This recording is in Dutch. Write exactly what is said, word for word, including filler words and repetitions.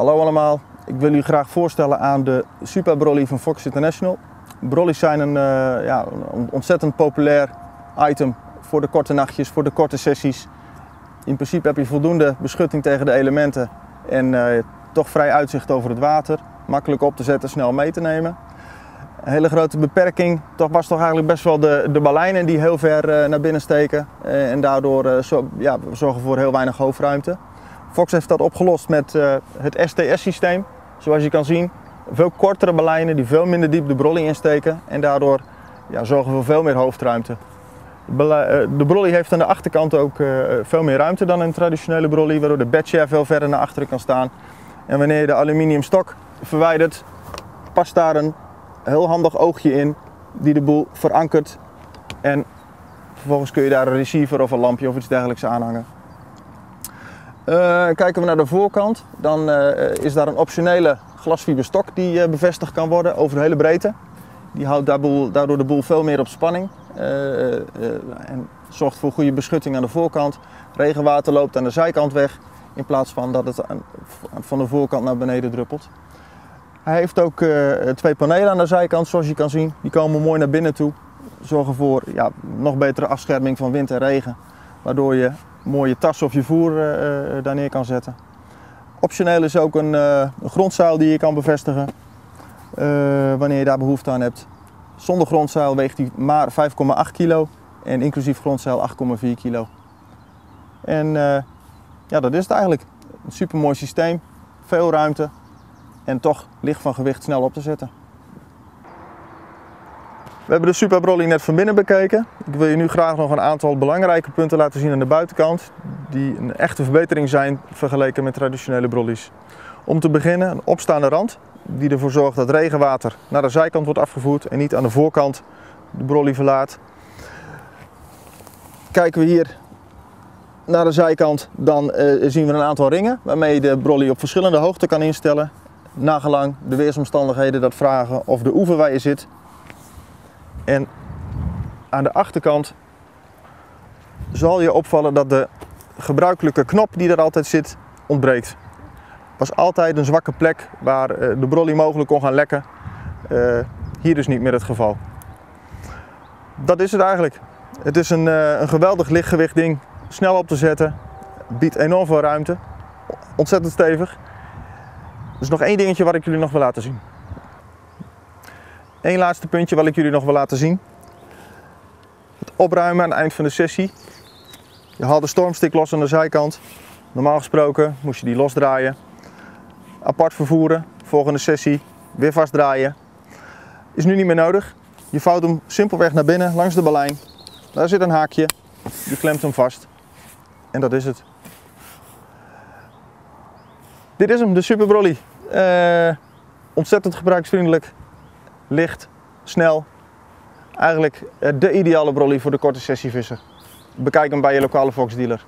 Hallo allemaal, ik wil u graag voorstellen aan de Super Brolly van Fox International. Brollies zijn een uh, ja, ontzettend populair item voor de korte nachtjes, voor de korte sessies. In principe heb je voldoende beschutting tegen de elementen en uh, toch vrij uitzicht over het water. Makkelijk op te zetten, snel mee te nemen. Een hele grote beperking toch was toch eigenlijk best wel de, de baleinen die heel ver uh, naar binnen steken. Uh, en daardoor uh, zo, ja, zorgen voor heel weinig hoofdruimte. Fox heeft dat opgelost met uh, het S T S systeem. Zoals je kan zien, veel kortere baleinen die veel minder diep de brolly insteken. En daardoor ja, zorgen voor veel meer hoofdruimte. De brolly heeft aan de achterkant ook veel meer ruimte dan een traditionele brolly, waardoor de bedshaft veel verder naar achteren kan staan. En wanneer je de aluminium stok verwijdert, past daar een heel handig oogje in die de boel verankert. En vervolgens kun je daar een receiver of een lampje of iets dergelijks aanhangen. Uh, kijken we naar de voorkant, dan uh, is daar een optionele glasfiberstok die uh, bevestigd kan worden over de hele breedte. Die houdt daardoor de boel veel meer op spanning uh, uh, en zorgt voor goede beschutting aan de voorkant. Regenwater loopt aan de zijkant weg in plaats van dat het aan, van de voorkant naar beneden druppelt. Hij heeft ook uh, twee panelen aan de zijkant, zoals je kan zien. Die komen mooi naar binnen toe, zorgen voor ja, nog betere afscherming van wind en regen, waardoor je mooie tas of je voer uh, daar neer kan zetten. Optioneel is ook een, uh, een grondzuil die je kan bevestigen. Uh, wanneer je daar behoefte aan hebt. Zonder grondzeil weegt hij maar vijf komma acht kilo en inclusief grondzeil acht komma vier kilo. En uh, ja, dat is het eigenlijk. Een super mooi systeem, veel ruimte en toch licht van gewicht snel op te zetten. We hebben de Super Brolly net van binnen bekeken. Ik wil je nu graag nog een aantal belangrijke punten laten zien aan de buitenkant, die een echte verbetering zijn vergeleken met traditionele brollies. Om te beginnen een opstaande rand, die ervoor zorgt dat regenwater naar de zijkant wordt afgevoerd en niet aan de voorkant de brolly verlaat. Kijken we hier naar de zijkant, dan uh, zien we een aantal ringen waarmee je de brolly op verschillende hoogte kan instellen, nagelang de weersomstandigheden dat vragen of de oever waar je zit. En aan de achterkant zal je opvallen dat de gebruikelijke knop die er altijd zit ontbreekt. Was altijd een zwakke plek waar de brolly mogelijk kon gaan lekken. Uh, hier dus niet meer het geval. Dat is het eigenlijk. Het is een, uh, een geweldig lichtgewicht ding, snel op te zetten, biedt enorm veel ruimte, ontzettend stevig. Er is nog één dingetje wat ik jullie nog wil laten zien. Eén laatste puntje wat ik jullie nog wil laten zien. Het opruimen aan het eind van de sessie. Je haalt de stormstick los aan de zijkant. Normaal gesproken moest je die losdraaien. Apart vervoeren, volgende sessie, weer vastdraaien. Is nu niet meer nodig. Je vouwt hem simpelweg naar binnen, langs de balijn. Daar zit een haakje, je klemt hem vast. En dat is het. Dit is hem, de Super Brolly. Uh, ontzettend gebruiksvriendelijk, licht, snel. Eigenlijk de ideale brolly voor de korte sessie vissen. Bekijk hem bij je lokale Fox dealer.